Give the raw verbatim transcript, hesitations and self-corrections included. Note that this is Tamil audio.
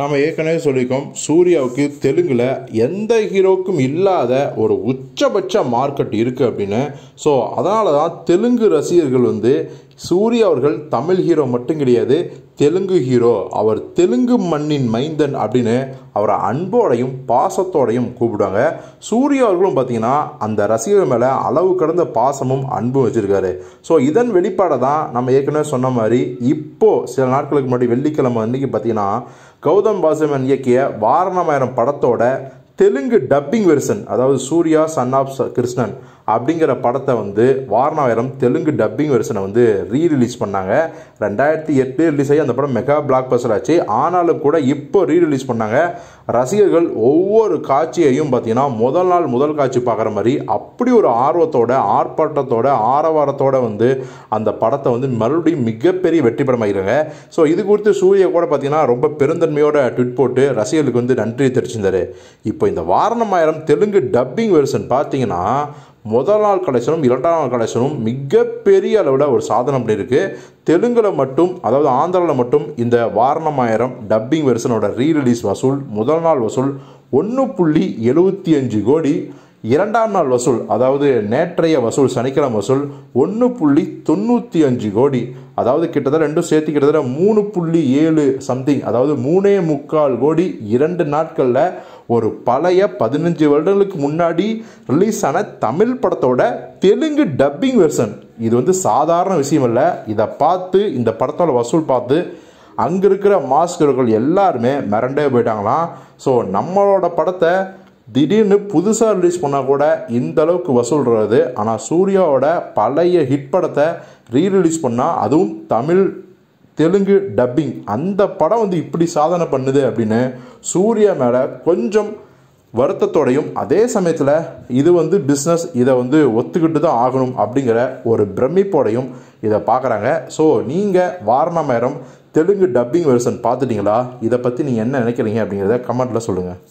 நாம ஏற்கனவே சொல்லியிருக்கோம், சூர்யாவுக்கு தெலுங்கில் எந்த ஹீரோக்கும் இல்லாத ஒரு உச்சபட்ச மார்க்கெட் இருக்குது அப்படின்னு. ஸோ அதனால தான் தெலுங்கு ரசிகர்கள் வந்து சூர்யா அவர்கள் தமிழ் ஹீரோ மட்டும் கிடையாது, தெலுங்கு ஹீரோ, அவர் தெலுங்கு மண்ணின் மைந்தன் அப்படின்னு அவரை அன்போடையும் பாசத்தோடையும் கூப்பிடுவாங்க. சூர்யா அவர்களும் பார்த்திங்கன்னா அந்த ரசிகர்கள் மேலே அளவு கடந்த பாசமும் அன்பும் வச்சுருக்காரு. ஸோ இதன் வெளிப்பாடை தான் நம்ம ஏற்கனவே சொன்ன மாதிரி இப்போது சில நாட்களுக்கு முன்னாடி வெள்ளிக்கிழமை அன்றைக்கி பார்த்திங்கன்னா கௌதம் வாசுதேவன் இயக்கிய வாரணம் ஆயிரம் படத்தோட தெலுங்கு டப்பிங் வெர்ஷன், அதாவது சூர்யா சன் ஆஃப் கிருஷ்ணன் அப்படிங்கிற படத்தை வந்து வாரணம் ஆயிரம் தெலுங்கு டப்பிங் வெர்ஷனை வந்து ரீ ரிலீஸ் பண்ணாங்க. ரெண்டாயிரத்தி எட்டு ரிலீஸ் ஆகி அந்த படம் மெகா பிளாக் பஸ்டர் ஆச்சு. ஆனாலும் கூட இப்போ ரீ ரிலீஸ் பண்ணாங்க. ரசிகர்கள் ஒவ்வொரு காட்சியையும் பார்த்திங்கன்னா முதல் நாள் முதல் காட்சி பார்க்குற மாதிரி அப்படி ஒரு ஆர்வத்தோட ஆர்ப்பாட்டத்தோட ஆரவாரத்தோடு வந்து அந்த படத்தை வந்து மறுபடியும் மிகப்பெரிய வெற்றி படமாகிறாங்க. ஸோ இது குறித்து சூர்யா கூட பார்த்திங்கன்னா ரொம்ப பெருந்தன்மையோட ட்விட் போட்டு ரசிகர்களுக்கு வந்து நன்றி தெரிவிச்சிருந்தார். இப்போ இந்த வாரணம் ஆயிரம் தெலுங்கு டப்பிங் வெர்ஷன் பார்த்திங்கன்னா முதல் நாள் கலெக்ஷனும் இரண்டாம் நாள் கலெக்ஷனும் மிகப்பெரிய அளவில் ஒரு சாதனை பண்ணியிருக்கு. தெலுங்கில் மட்டும், அதாவது ஆந்திராவில் மட்டும் இந்த வாரணம் ஆயிரம் டப்பிங் வெர்ஷனோட ரீ ரிலீஸ் வசூல் முதல் நாள் வசூல் ஒன்று புள்ளி எழுபத்தி அஞ்சு கோடி, இரண்டாம் நாள் வசூல், அதாவது நேற்றைய வசூல் சனிக்கிழமை வசூல் ஒன்று புள்ளி தொண்ணூற்றி அஞ்சு கோடி, அதாவது கிட்டத்தட்ட ரெண்டும் சேர்த்து கிட்டத்தட்ட மூணு புள்ளி ஏழு சம்திங், அதாவது மூணே முக்கால் கோடி இரண்டு நாட்களில் ஒரு பழைய பதினஞ்சு வருடங்களுக்கு முன்னாடி ரிலீஸ் ஆன தமிழ் படத்தோட தெலுங்கு டப்பிங் வெர்ஷன். இது வந்து சாதாரண விஷயம் இல்லை. இதை பார்த்து இந்த படத்தோட வசூல் பார்த்து அங்கே இருக்கிற மாஸ்டர்கள் எல்லாருமே மிரண்டே போயிட்டாங்களாம். ஸோ நம்மளோட படத்தை திடீர்னு புதுசாக ரிலீஸ் பண்ணால் கூட இந்த அளவுக்கு வசூல்றது, ஆனால் சூர்யாவோட பழைய ஹிட் படத்தை ரீ ரிலீஸ் பண்ணால், அதுவும் தமிழ் தெலுங்கு டப்பிங், அந்த படம் வந்து இப்படி சாதனை பண்ணுது அப்படின்னு சூர்யா மேலே கொஞ்சம் வருத்தத்தோடையும் அதே சமயத்தில் இது வந்து பிஸ்னஸ், இதை வந்து ஒத்துக்கிட்டு தான் ஆகணும் அப்படிங்கிற ஒரு பிரமிப்போடையும் இதை பார்க்குறாங்க. ஸோ நீங்கள் வாரணம் ஆயிரம் தெலுங்கு டப்பிங் வெர்ஷன் பார்த்துட்டிங்களா? இதை பற்றி நீங்கள் என்ன நினைக்கிறீங்க அப்படிங்கிறத கமெண்ட்டில் சொல்லுங்கள்.